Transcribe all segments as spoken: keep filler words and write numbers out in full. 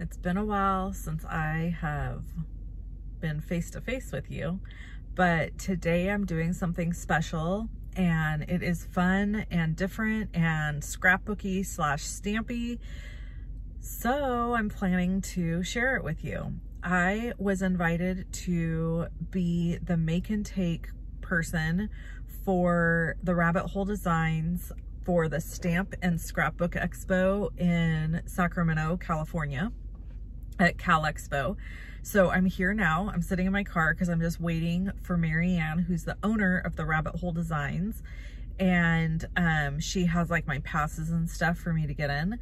It's been a while since I have been face to face with you, but today I'm doing something special and it is fun and different and scrapbooky slash stampy. So I'm planning to share it with you. I was invited to be the make and take person for the Rabbit Hole Designs for the Stamp and Scrapbook Expo in Sacramento, California, at Cal Expo. So I'm here now. I'm sitting in my car because I'm just waiting for Marianne, who's the owner of the Rabbit Hole Designs, and um, she has like my passes and stuff for me to get in.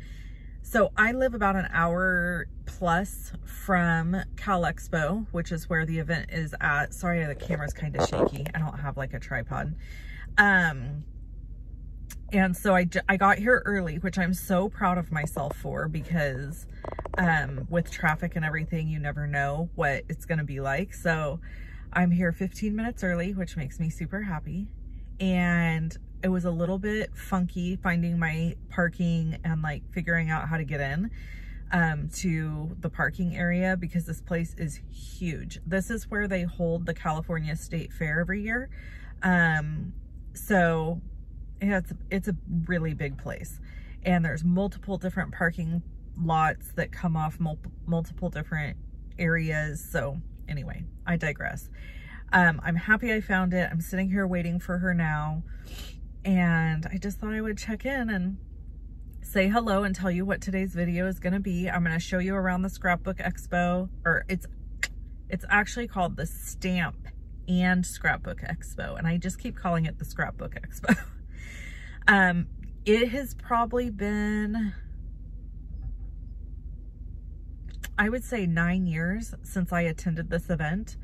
So I live about an hour plus from Cal Expo, which is where the event is at. Sorry, the camera's kind of shaky. I don't have like a tripod. Um, and so I, I got here early, which I'm so proud of myself for, because um, with traffic and everything, you never know what it's going to be like. So I'm here fifteen minutes early, which makes me super happy. And it was a little bit funky finding my parking and like figuring out how to get in um, to the parking area, because this place is huge. This is where they hold the California State Fair every year. Um, so yeah, it's, it's a really big place, and there's multiple different parking lots that come off mul multiple different areas. So anyway, I digress. Um, I'm happy I found it. I'm sitting here waiting for her now. And I just thought I would check in and say hello and tell you what today's video is going to be. I'm going to show you around the Scrapbook Expo, or it's it's actually called the Stamp and Scrapbook Expo, and I just keep calling it the Scrapbook Expo. um, it has probably been, I would say, nine years since I attended this event.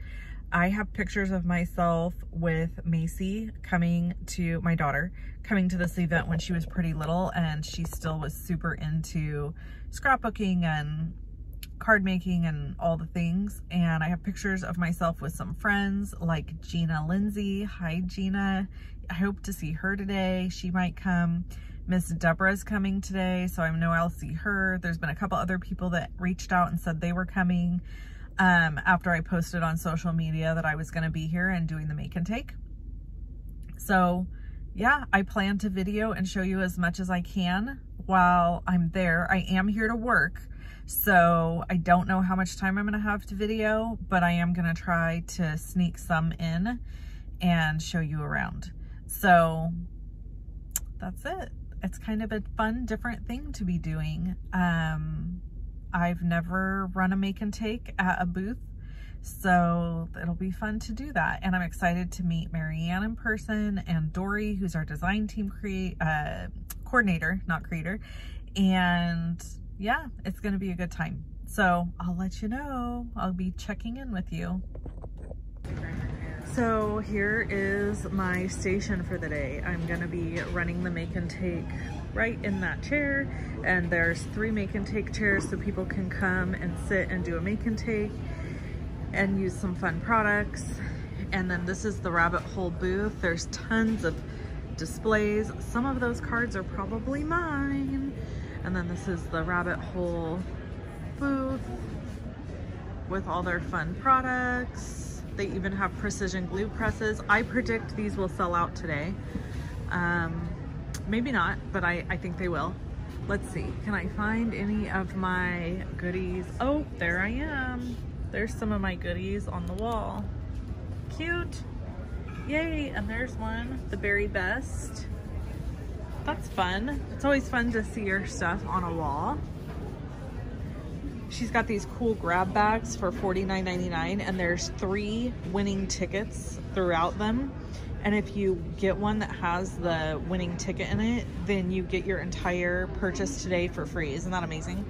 I have pictures of myself with Macy coming to, my daughter, coming to this event when she was pretty little, and she still was super into scrapbooking and card making and all the things. And I have pictures of myself with some friends like Gina Lindsay. Hi, Gina. I hope to see her today. She might come. Miss Deborah's coming today, so I know I'll see her. There's been a couple other people that reached out and said they were coming. Um, after I posted on social media that I was going to be here and doing the make and take. So yeah, I plan to video and show you as much as I can while I'm there. I am here to work, so I don't know how much time I'm going to have to video, but I am going to try to sneak some in and show you around. So that's it. It's kind of a fun, different thing to be doing. Um, I've never run a make and take at a booth, so it'll be fun to do that. And I'm excited to meet Marianne in person, and Dory, who's our design team create, uh, coordinator, not creator. And yeah, it's going to be a good time. So I'll let you know. I'll be checking in with you. So here is my station for the day. I'm going to be running the make and take right in that chair, and there's three make and take chairs, so people can come and sit and do a make and take and use some fun products. And then this is the Rabbit Hole booth. There's tons of displays. Some of those cards are probably mine. And then this is the Rabbit Hole booth with all their fun products. They even have precision glue presses. I predict these will sell out today. Um, Maybe not, but I, I think they will. Let's see. Can I find any of my goodies? Oh, there I am. There's some of my goodies on the wall. Cute. Yay. And there's one, the very best. That's fun. It's always fun to see your stuff on a wall. She's got these cool grab bags for forty-nine ninety-nine, and there's three winning tickets throughout them. And if you get one that has the winning ticket in it, then you get your entire purchase today for free. Isn't that amazing?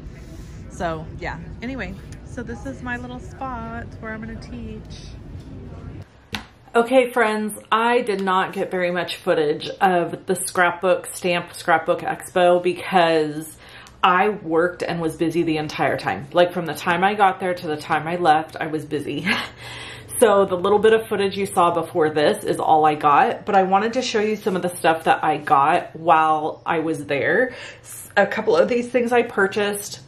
So yeah, anyway, so this is my little spot where I'm gonna teach. Okay friends, I did not get very much footage of the Scrapbook Stamp Scrapbook Expo because I worked and was busy the entire time. Like from the time I got there to the time I left, I was busy. So the little bit of footage you saw before this is all I got, but I wanted to show you some of the stuff that I got while I was there. A couple of these things I purchased.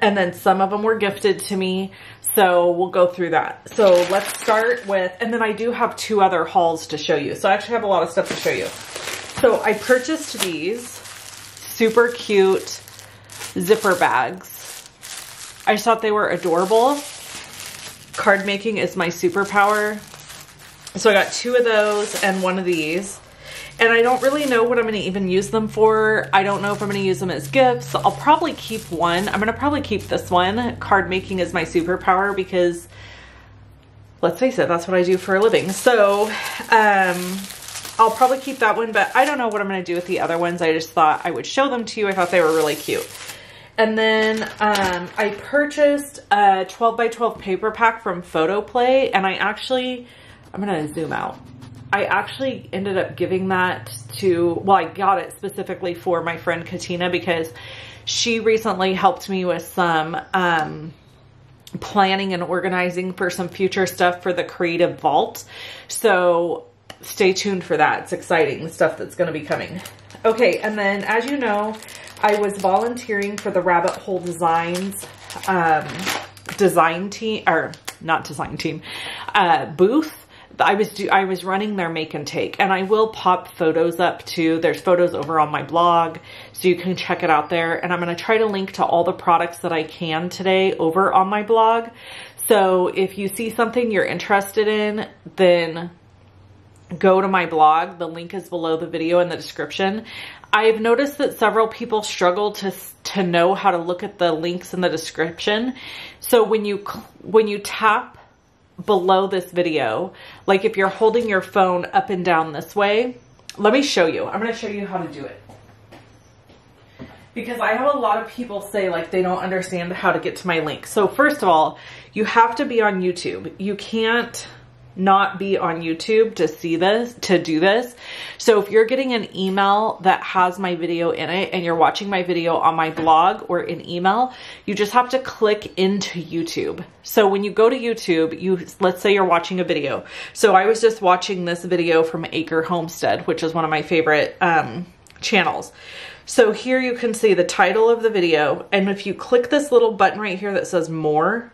And then some of them were gifted to me. So we'll go through that. So let's start with, and then I do have two other hauls to show you. So I actually have a lot of stuff to show you. So I purchased these super cute zipper bags. I just thought they were adorable. Card making is my superpower. So I got two of those and one of these. And I don't really know what I'm gonna even use them for. I don't know if I'm gonna use them as gifts. I'll probably keep one. I'm gonna probably keep this one. Card making is my superpower because, let's face it, that's what I do for a living. So um, I'll probably keep that one, but I don't know what I'm gonna do with the other ones. I just thought I would show them to you. I thought they were really cute. And then um, I purchased a twelve by twelve paper pack from PhotoPlay, and I actually, I'm gonna zoom out. I actually ended up giving that to, well, I got it specifically for my friend Katina because she recently helped me with some um, planning and organizing for some future stuff for the Creative Vault. So stay tuned for that. It's exciting, the stuff that's gonna be coming. Okay, and then as you know, I was volunteering for the Rabbit Hole Designs um, design team, or not design team, uh, booth. I was do, I was running their make and take, and I will pop photos up too. There's photos over on my blog, so you can check it out there. And I'm going to try to link to all the products that I can today over on my blog. So if you see something you're interested in, then go to my blog. The link is below the video in the description. I've noticed that several people struggle to to know how to look at the links in the description. So when you when you tap below this video, like if you're holding your phone up and down this way, let me show you. I'm going to show you how to do it, because I have a lot of people say like they don't understand how to get to my link. So first of all, you have to be on YouTube. You can't not be on YouTube to see this, to do this. So if you're getting an email that has my video in it and you're watching my video on my blog or in email, you just have to click into YouTube. So when you go to YouTube, you, let's say you're watching a video. So I was just watching this video from Acre Homestead, which is one of my favorite um, channels. So here you can see the title of the video. And if you click this little button right here that says more,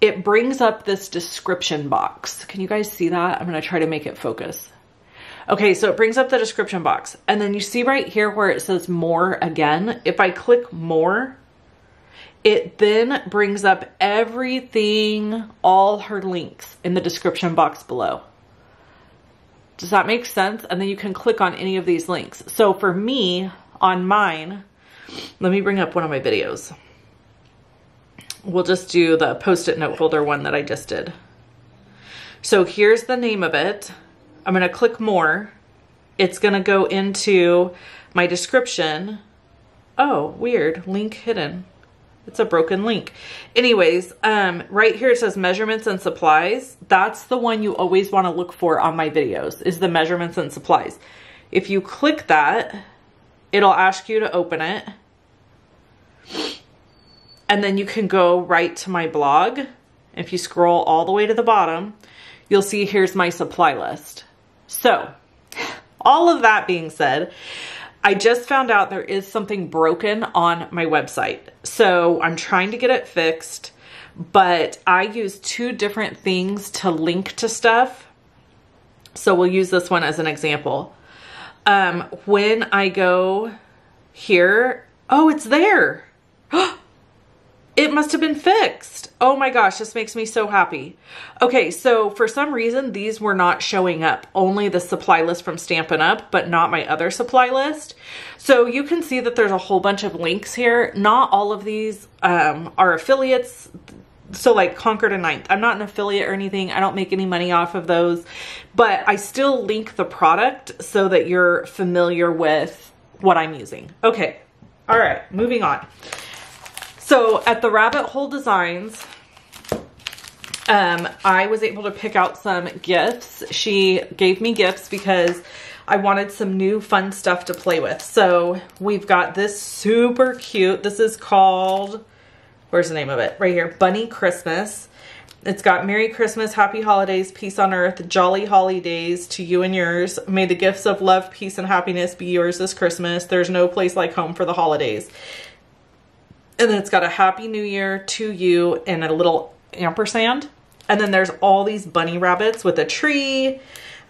it brings up this description box. Can you guys see that? I'm going to try to make it focus. Okay, so it brings up the description box. And then you see right here where it says more again. If I click more, it then brings up everything, all her links in the description box below. Does that make sense? And then you can click on any of these links. So for me, on mine, let me bring up one of my videos. We'll just do the post-it note holder one that I just did. So here's the name of it. I'm going to click more. It's going to go into my description. Oh, weird. Link hidden. It's a broken link. Anyways, um, right here it says measurements and supplies. That's the one you always want to look for on my videos, is the measurements and supplies. If you click that, it'll ask you to open it. And then you can go right to my blog. If you scroll all the way to the bottom, you'll see here's my supply list. So all of that being said, I just found out there is something broken on my website. So I'm trying to get it fixed, but I use two different things to link to stuff. So we'll use this one as an example. Um, when I go here, oh, it's there. It must have been fixed. Oh my gosh, this makes me so happy. Okay, so for some reason, these were not showing up. Only the supply list from Stampin' Up, but not my other supply list. So you can see that there's a whole bunch of links here. Not all of these um, are affiliates. So like Concord and Ninth, I'm not an affiliate or anything. I don't make any money off of those, but I still link the product so that you're familiar with what I'm using. Okay, all right, moving on. So at the Rabbit Hole Designs, um, I was able to pick out some gifts. She gave me gifts because I wanted some new fun stuff to play with. So we've got this super cute, this is called, where's the name of it? Right here, Bunny Christmas. It's got Merry Christmas, Happy Holidays, Peace on Earth, Jolly Holidays to you and yours. May the gifts of love, peace, and happiness be yours this Christmas. There's no place like home for the holidays. And then it's got a Happy New Year to you and a little ampersand. And then there's all these bunny rabbits with a tree,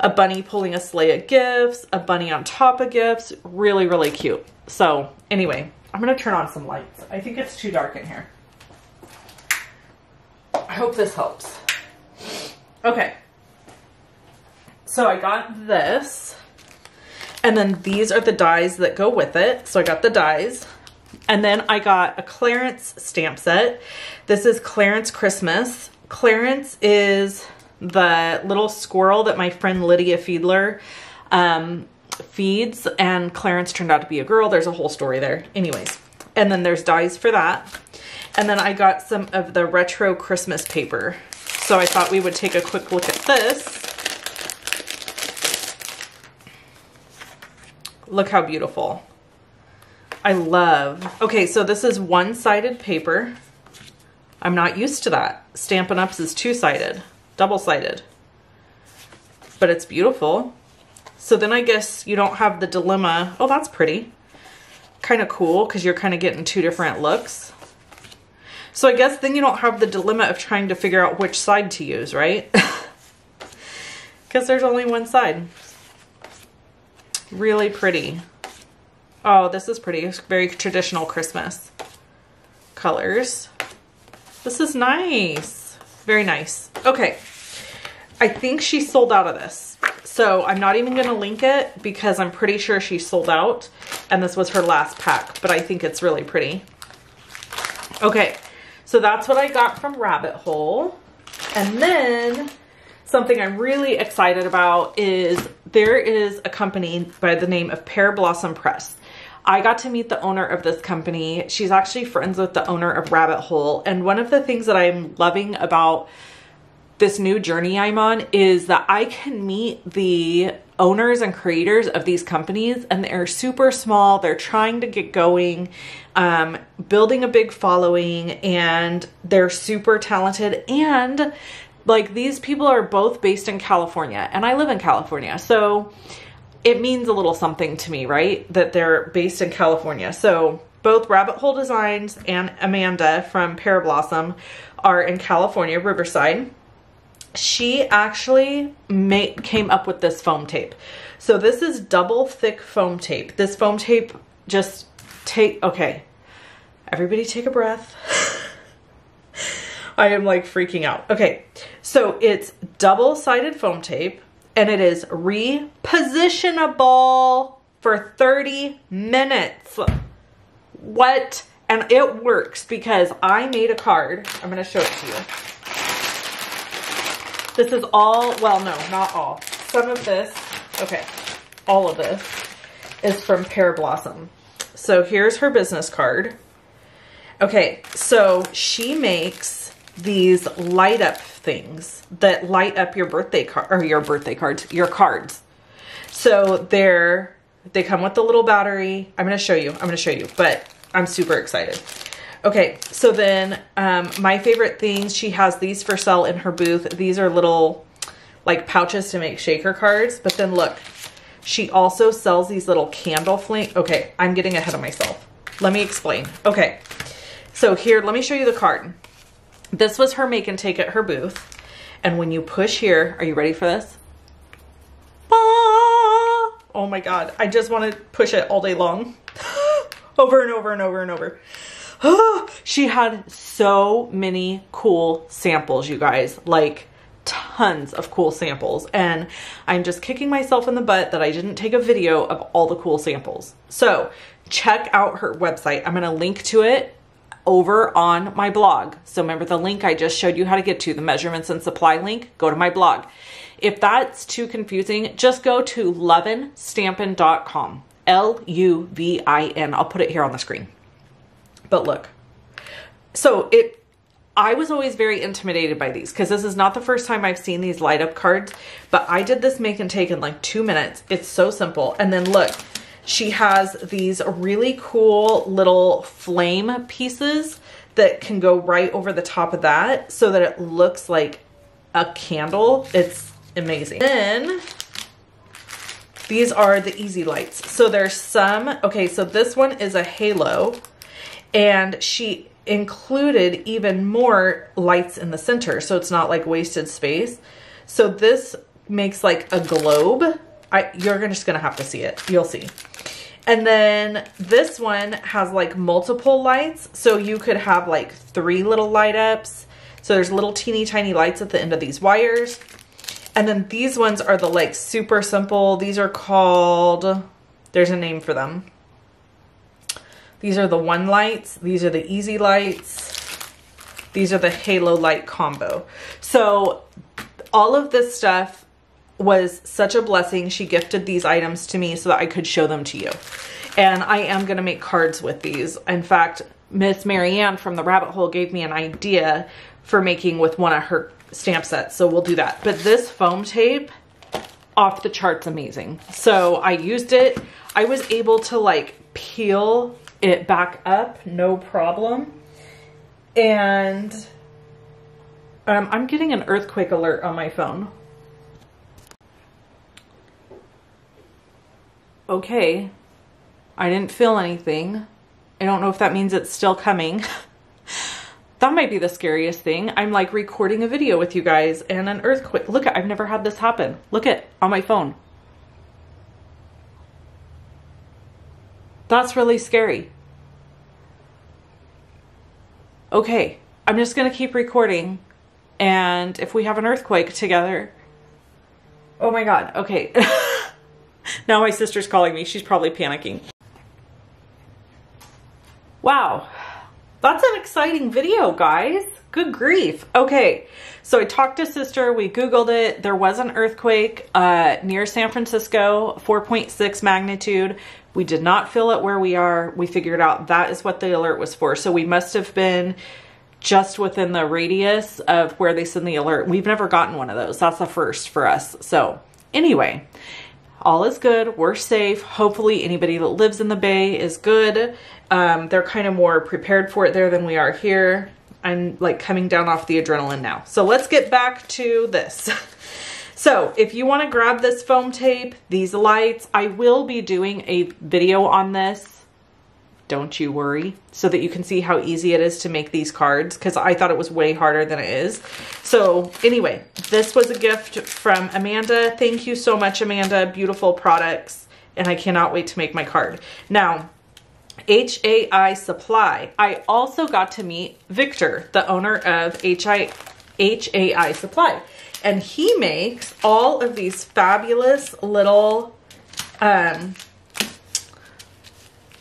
a bunny pulling a sleigh of gifts, a bunny on top of gifts. Really, really cute. So anyway, I'm gonna turn on some lights. I think it's too dark in here. I hope this helps. Okay. So I got this, and then these are the dies that go with it. So I got the dies, and then I got a Clarence stamp set. This is Clarence Christmas. Clarence is the little squirrel that my friend Lydia Fiedler um, feeds, and Clarence turned out to be a girl. There's a whole story there. Anyways, and then there's dies for that. And then I got some of the retro Christmas paper. So I thought we would take a quick look at this. Look how beautiful. I love. Okay, so this is one-sided paper. I'm not used to that. Stampin' Up's is two-sided, double-sided, but it's beautiful. So then I guess you don't have the dilemma. Oh, that's pretty. Kind of cool, because you're kind of getting two different looks. So I guess then you don't have the dilemma of trying to figure out which side to use, right? Because there's only one side. Really pretty. Oh, this is pretty. It's very traditional Christmas colors. This is nice. Very nice. Okay. I think she sold out of this. So I'm not even going to link it because I'm pretty sure she sold out. And this was her last pack. But I think it's really pretty. Okay. So that's what I got from Rabbit Hole. And then something I'm really excited about is there is a company by the name of Pear Blossom Press. I got to meet the owner of this company. She's actually friends with the owner of Rabbit Hole. And one of the things that I'm loving about this new journey I'm on is that I can meet the owners and creators of these companies, and they're super small. They're trying to get going, um, building a big following, and they're super talented. And like, these people are both based in California, and I live in California. So it means a little something to me, right? That they're based in California. So both Rabbit Hole Designs and Amanda from Pear Blossom are in California, Riverside. She actually made, came up with this foam tape. So this is double thick foam tape. This foam tape just take, okay. Everybody take a breath. I am like freaking out. Okay. So it's double-sided foam tape, and it is repositionable for thirty minutes. What? And it works because I made a card. I'm going to show it to you. This is all, well, no, not all. Some of this, okay, all of this is from Pear Blossom. So here's her business card. Okay, so she makes these light up things that light up your birthday card, or your birthday cards, your cards. So they're, they come with a little battery. I'm going to show you, I'm going to show you, but I'm super excited. Okay. So then, um, my favorite things, she has these for sale in her booth. These are little like pouches to make shaker cards, but then look, she also sells these little candle flame. Okay. I'm getting ahead of myself. Let me explain. Okay. So here, let me show you the card. This was her make and take at her booth. And when you push here, are you ready for this? Ah! Oh my God. I just want to push it all day long. Over and over and over and over. Ah! She had so many cool samples, you guys. Like, tons of cool samples. And I'm just kicking myself in the butt that I didn't take a video of all the cool samples. So check out her website. I'm going to link to it over on my blog. So remember the link I just showed you how to get to, the measurements and supply link, go to my blog. If that's too confusing, just go to lovin stampin dot com, L U V I N. I'll put it here on the screen. But look, so it, I was always very intimidated by these because this is not the first time I've seen these light up cards, but I did this make and take in like two minutes. It's so simple. And then look, she has these really cool little flame pieces that can go right over the top of that so that it looks like a candle. It's amazing. Then these are the easy lights. So there's some, okay, so this one is a halo, and she included even more lights in the center, so it's not like wasted space. So this makes like a globe. I, you're just gonna have to see it, you'll see. And then this one has like multiple lights, so you could have like three little light ups. So there's little teeny tiny lights at the end of these wires. And then these ones are the like super simple, these are called, there's a name for them. These are the one lights, these are the easy lights, these are the halo light combo. So all of this stuff was such a blessing. She gifted these items to me so that I could show them to you. And I am gonna make cards with these. In fact, Miss Marianne from the Rabbit Hole gave me an idea for making with one of her stamp sets, so we'll do that. But this foam tape, off the charts amazing. So I used it. I was able to like peel it back up, no problem. And um, I'm getting an earthquake alert on my phone. Okay, I didn't feel anything. I don't know if that means it's still coming. That might be the scariest thing. I'm like recording a video with you guys and an earthquake. Look, I've never had this happen. Look it, on my phone. That's really scary. Okay, I'm just gonna keep recording, and if we have an earthquake together, oh my God, okay. Now my sister's calling me. She's probably panicking. Wow. That's an exciting video, guys. Good grief. Okay. So I talked to sister. We Googled it. There was an earthquake uh, near San Francisco, four point six magnitude. We did not feel it where we are. We figured out that is what the alert was for. So we must have been just within the radius of where they send the alert. We've never gotten one of those. That's the first for us. So anyway, all is good. We're safe. Hopefully anybody that lives in the Bay is good. Um, they're kind of more prepared for it there than we are here. I'm like coming down off the adrenaline now. So let's get back to this. So if you want to grab this foam tape, these lights, I will be doing a video on this. Don't you worry, so that you can see how easy it is to make these cards, because I thought it was way harder than it is. So anyway, this was a gift from Amanda. Thank you so much, Amanda. Beautiful products, and I cannot wait to make my card. Now, H A I Supply. I also got to meet Victor, the owner of H A I Supply, and he makes all of these fabulous little um,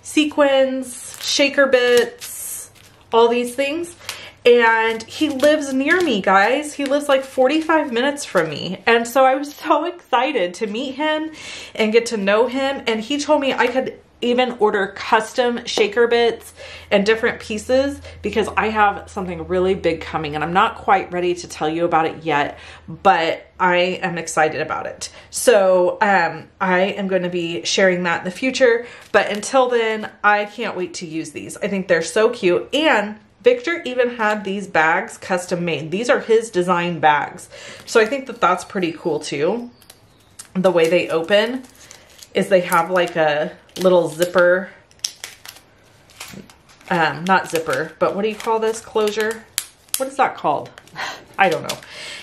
sequins, shaker bits, all these things. And he lives near me, guys. He lives like forty-five minutes from me. And so I was so excited to meet him and get to know him. And he told me I could even order custom shaker bits and different pieces, because I have something really big coming and I'm not quite ready to tell you about it yet, but I am excited about it. So um, I am going to be sharing that in the future, but until then, I can't wait to use these. I think they're so cute. And Victor even had these bags custom made. These are his design bags. So I think that that's pretty cool too. The way they open is they have like a little zipper, um, not zipper, but what do you call this? Closure? What is that called? I don't know.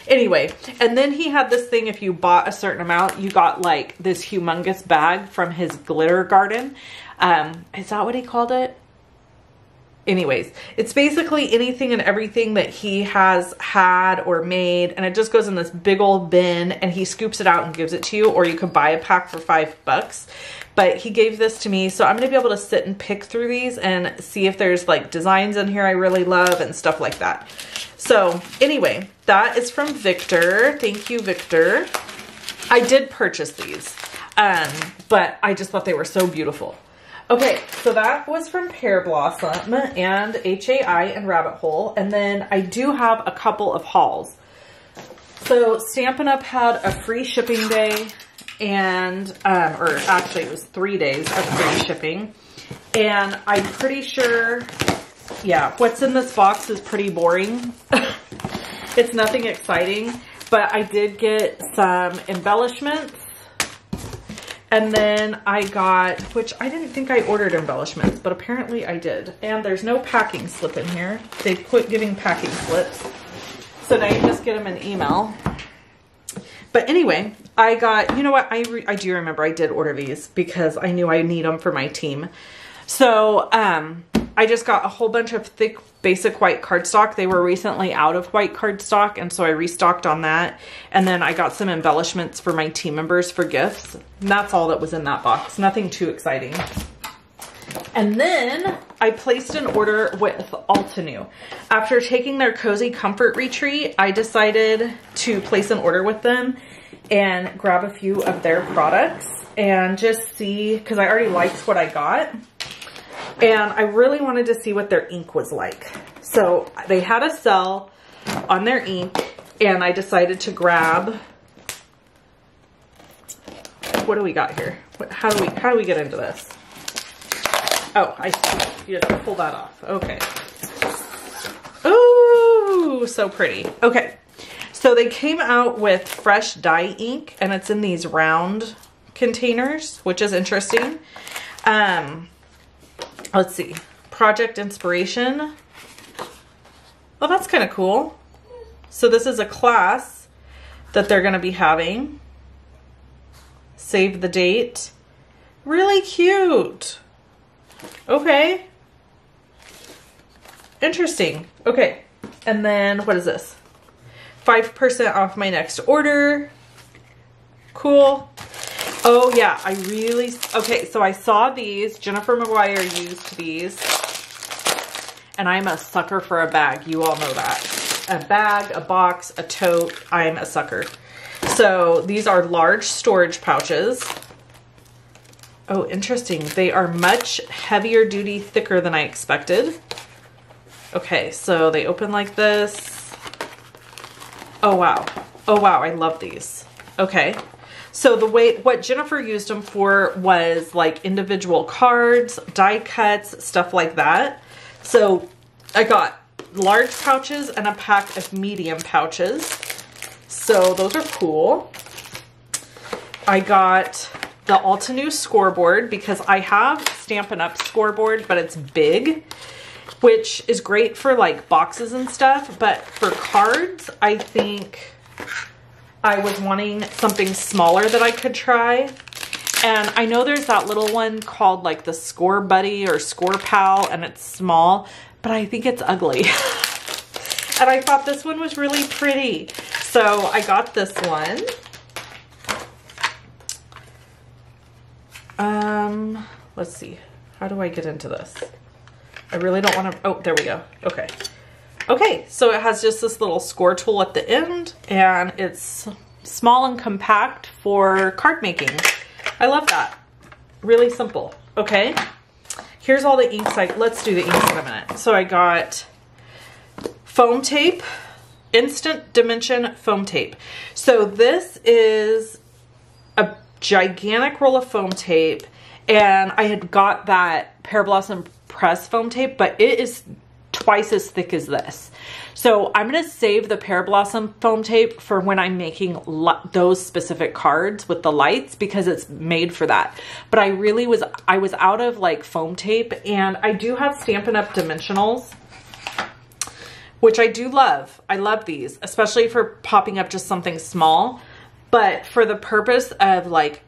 Anyway, and then he had this thing, if you bought a certain amount, you got like this humongous bag from his glitter garden. Um, is that what he called it? Anyways, it's basically anything and everything that he has had or made, and it just goes in this big old bin, and he scoops it out and gives it to you, or you could buy a pack for five bucks. But he gave this to me, so I'm gonna be able to sit and pick through these and see if there's like designs in here I really love and stuff like that. So anyway, that is from Victor. Thank you, Victor. I did purchase these, um, but I just thought they were so beautiful. Okay, so that was from Pear Blossom and H A I and Rabbit Hole. And then I do have a couple of hauls. So Stampin' Up! Had a free shipping day, and, um, or actually it was three days of free shipping. And I'm pretty sure, yeah, what's in this box is pretty boring. It's nothing exciting, but I did get some embellishments. And then I got, which I didn't think I ordered embellishments, but apparently I did. And there's no packing slip in here. They quit giving packing slips. So now you just get them an email. But anyway, I got, you know what? I, re I do remember I did order these because I knew I need them for my team. So um, I just got a whole bunch of thick basic white cardstock. They were recently out of white cardstock, and so I restocked on that. And then I got some embellishments for my team members for gifts. And that's all that was in that box. Nothing too exciting. And then I placed an order with Altenew. After taking their Cozy Comfort Retreat, I decided to place an order with them and grab a few of their products and just see, because I already liked what I got. And I really wanted to see what their ink was like. So they had a sell on their ink, and I decided to grab, what do we got here? What, how do we, how do we get into this? Oh, I see. You had to pull that off. Okay. Ooh, so pretty. Okay. So they came out with fresh dye ink, and it's in these round containers, which is interesting. Um, let's see. Project Inspiration. Well, that's kind of cool. So this is a class that they're going to be having. Save the date. Really cute. Okay. Interesting. Okay. And then what is this? five percent off my next order. Cool. Oh yeah, I really, okay, so I saw these. Jennifer McGuire used these. And I'm a sucker for a bag. You all know that. A bag, a box, a tote. I'm a sucker. So these are large storage pouches. Oh, interesting. They are much heavier duty, thicker than I expected. Okay, so they open like this. Oh, wow. Oh, wow. I love these. Okay. So the way, what Jennifer used them for was like individual cards, die cuts, stuff like that. So I got large pouches and a pack of medium pouches. So those are cool. I got the Altenew scoreboard because I have Stampin' Up! Scoreboard, but it's big, which is great for like boxes and stuff. But for cards, I think I was wanting something smaller that I could try. And I know there's that little one called like the Score Buddy or Score Pal, and it's small, but I think it's ugly. And I thought this one was really pretty. So I got this one. Um, let's see. How do I get into this? I really don't want to, oh, there we go. Okay. Okay. So it has just this little score tool at the end, and it's small and compact for card making. I love that. Really simple. Okay. Here's all the inks. I, let's do the inks in a minute. So I got foam tape, Instant Dimension foam tape. So this is a gigantic roll of foam tape, and I had got that Pear Blossom Press foam tape, but it is twice as thick as this. So I'm going to save the Pear Blossom foam tape for when I'm making those specific cards with the lights, because it's made for that. But I really was, I was out of like foam tape, and I do have Stampin' Up! Dimensionals, which I do love. I love these, especially for popping up just something small. But for the purpose of like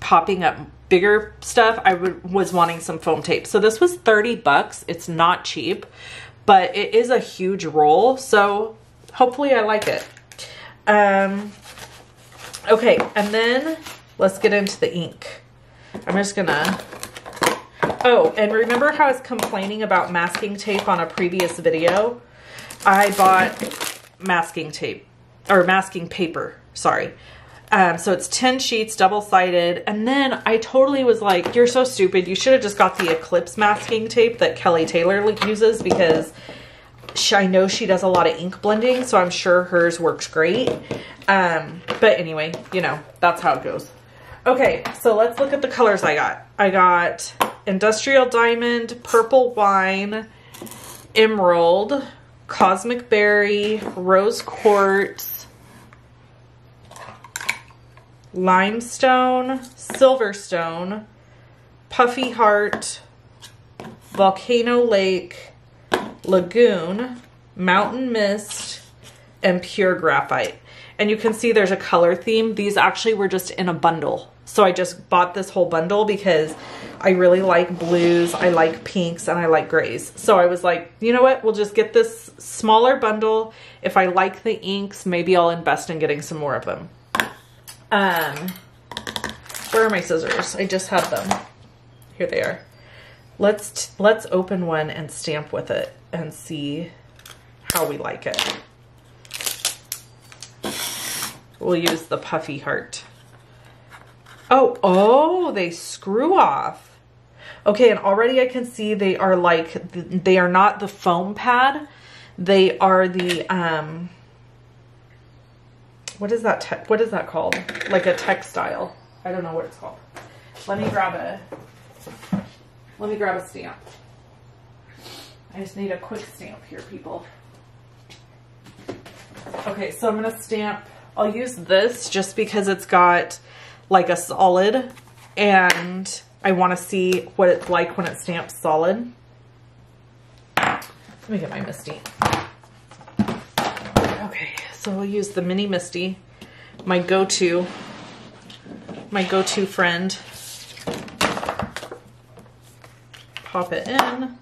popping up bigger stuff, I was wanting some foam tape. So this was thirty bucks. It's not cheap, but it is a huge roll. So hopefully I like it. Um, okay. And then let's get into the ink. I'm just gonna, oh, and remember how I was complaining about masking tape on a previous video? I bought masking tape or masking paper. Sorry. Um, so it's ten sheets, double-sided. And then I totally was like, you're so stupid. You should have just got the Eclipse masking tape that Kelly Taylor uses, because she, I know she does a lot of ink blending, so I'm sure hers works great. Um, but anyway, you know, that's how it goes. Okay, so let's look at the colors I got. I got Industrial Diamond, Purple Wine, Emerald, Cosmic Berry, Rose Quartz, limestone, silverstone, puffy heart, volcano lake, lagoon, mountain mist, and pure graphite. And you can see there's a color theme. These actually were just in a bundle. So I just bought this whole bundle because I really like blues, I like pinks, and I like grays. So I was like, you know what? We'll just get this smaller bundle. If I like the inks, maybe I'll invest in getting some more of them. Um, where are my scissors? I just have them. Here they are. Let's, let's open one and stamp with it and see how we like it. We'll use the puffy heart. Oh, oh, they screw off. Okay, and already I can see they are like, they are not the foam pad. They are the, um, what is that, what is that called? Like a textile. I don't know what it's called. Let me grab a, let me grab a stamp. I just need a quick stamp here, people. Okay, so I'm gonna stamp, I'll use this just because it's got like a solid, and I want to see what it's like when it stamps solid. Let me get my MISTI. Okay, so we'll use the mini MISTI, my go-to, my go-to friend. Pop it in.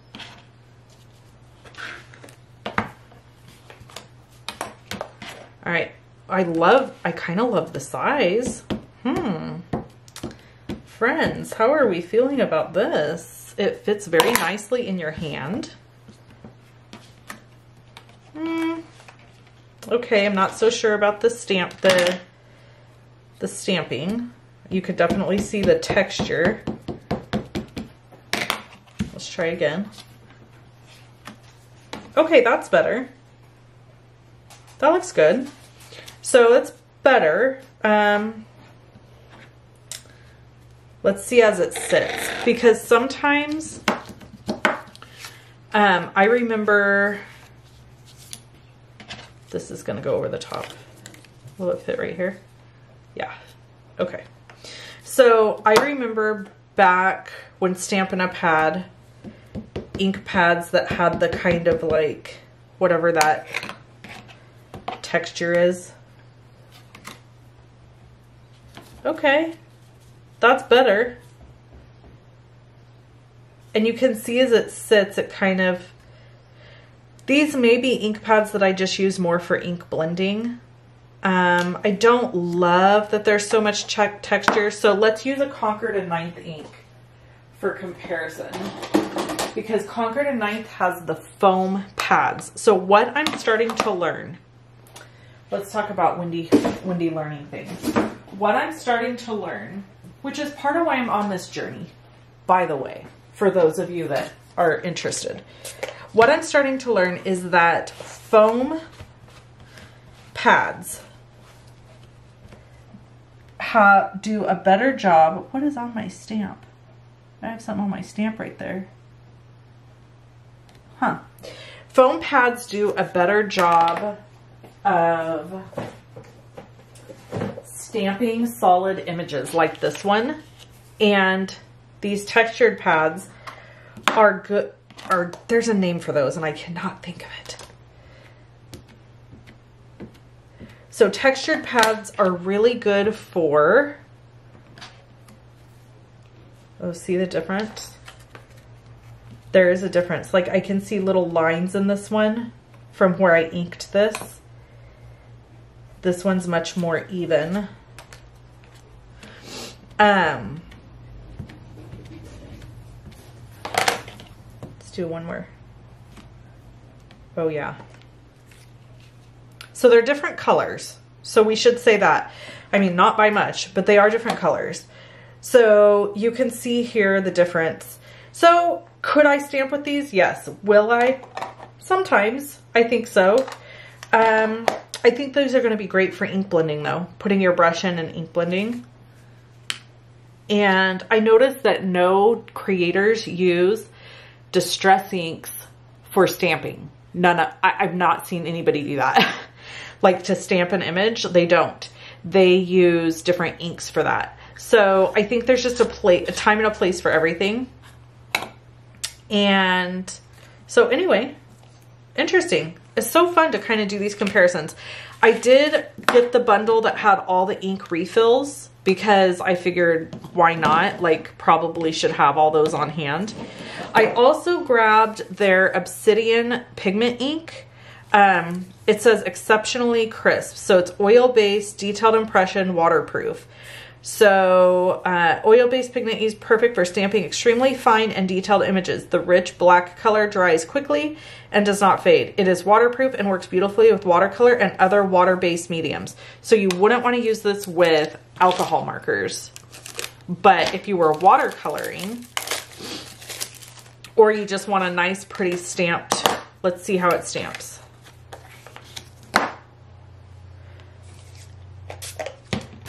All right, I love, I kind of love the size. Hmm. Friends, how are we feeling about this? It fits very nicely in your hand. Hmm. Okay, I'm not so sure about the stamp, the, the stamping. You could definitely see the texture. Let's try again. Okay, that's better. That looks good. So that's better. Um, Let's see as it sits, because sometimes um, I remember, this is gonna go over the top. Will it fit right here? Yeah, okay. So I remember back when Stampin' Up! Had ink pads that had the kind of like, whatever that texture is. Okay. That's better. And you can see as it sits, it kind of, these may be ink pads that I just use more for ink blending. Um, I don't love that there's so much check texture. So let's use a Concord and Ninth ink for comparison, because Concord and Ninth has the foam pads. So what I'm starting to learn, let's talk about Wendy, Wendy learning things. What I'm starting to learn, which is part of why I'm on this journey, by the way, for those of you that are interested. What I'm starting to learn is that foam pads have, do a better job. What is on my stamp? I have something on my stamp right there. Huh. Foam pads do a better job of stamping solid images like this one, and these textured pads are good, are, there's a name for those and I cannot think of it. So textured pads are really good for, oh, see the difference? There is a difference. Like I can see little lines in this one from where I inked this. This one's much more even. Um, let's do one more. Oh yeah. So they're different colors. So we should say that. I mean, not by much, but they are different colors. So you can see here the difference. So could I stamp with these? Yes. Will I? Sometimes. I think so. Um, I think those are going to be great for ink blending though, putting your brush in and ink blending. And I noticed that no creators use distress inks for stamping. None of, I, I've not seen anybody do that. Like to stamp an image, they don't. they use different inks for that. So I think there's just a, place, a time and a place for everything. And so anyway, interesting. It's so fun to kind of do these comparisons. I did get the bundle that had all the ink refills because I figured why not? Like, probably should have all those on hand. I also grabbed their Obsidian Pigment Ink. Um, it says exceptionally crisp. So it's oil-based, detailed impression, waterproof. So uh, oil-based pigment is perfect for stamping extremely fine and detailed images. The rich black color dries quickly and does not fade. It is waterproof and works beautifully with watercolor and other water-based mediums. So you wouldn't want to use this with alcohol markers. But if you were watercoloring, or you just want a nice, pretty stamped, let's see how it stamps.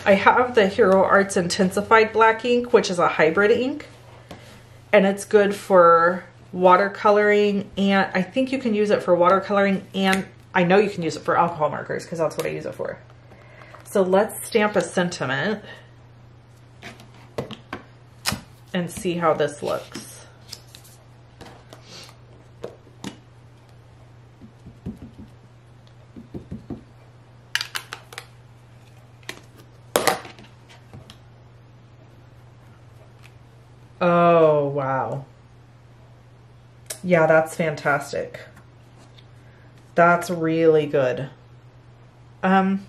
I have the Hero Arts Intensified Black Ink, which is a hybrid ink, and it's good for watercoloring, and I think you can use it for watercoloring, and I know you can use it for alcohol markers because that's what I use it for. So let's stamp a sentiment and see how this looks. Oh, wow. Yeah, that's fantastic. That's really good. Um,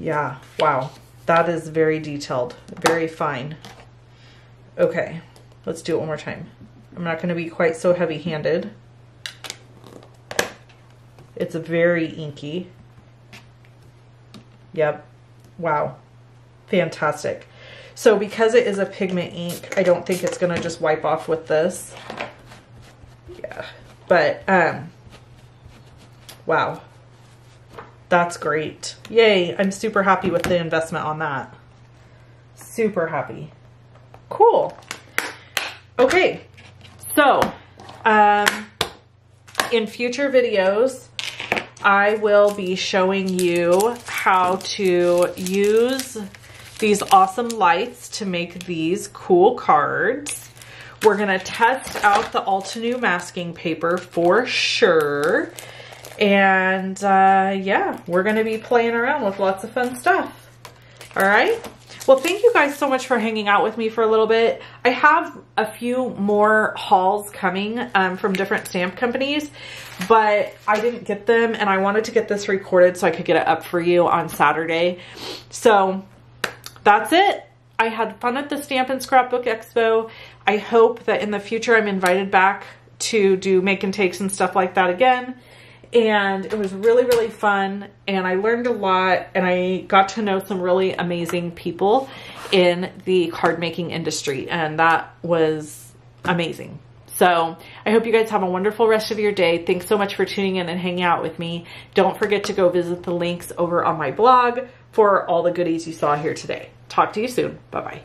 yeah, wow. That is very detailed, very fine. Okay, let's do it one more time. I'm not gonna be quite so heavy-handed. It's very inky. Yep, wow, fantastic. So because it is a pigment ink, I don't think it's gonna just wipe off with this. Yeah, but um, wow, that's great. Yay, I'm super happy with the investment on that. Super happy. Cool. Okay, so um, in future videos, I will be showing you how to use these awesome lights to make these cool cards. We're gonna test out the Altenew masking paper for sure. And uh, yeah, we're gonna be playing around with lots of fun stuff. All right. Well, thank you guys so much for hanging out with me for a little bit. I have a few more hauls coming um, from different stamp companies, but I didn't get them and I wanted to get this recorded so I could get it up for you on Saturday. So that's it. I had fun at the Stamp and Scrapbook Expo. I hope that in the future I'm invited back to do make and takes and stuff like that again. And it was really, really fun. And I learned a lot and I got to know some really amazing people in the card making industry. And that was amazing. So I hope you guys have a wonderful rest of your day. Thanks so much for tuning in and hanging out with me. Don't forget to go visit the links over on my blog for all the goodies you saw here today. Talk to you soon. Bye-bye.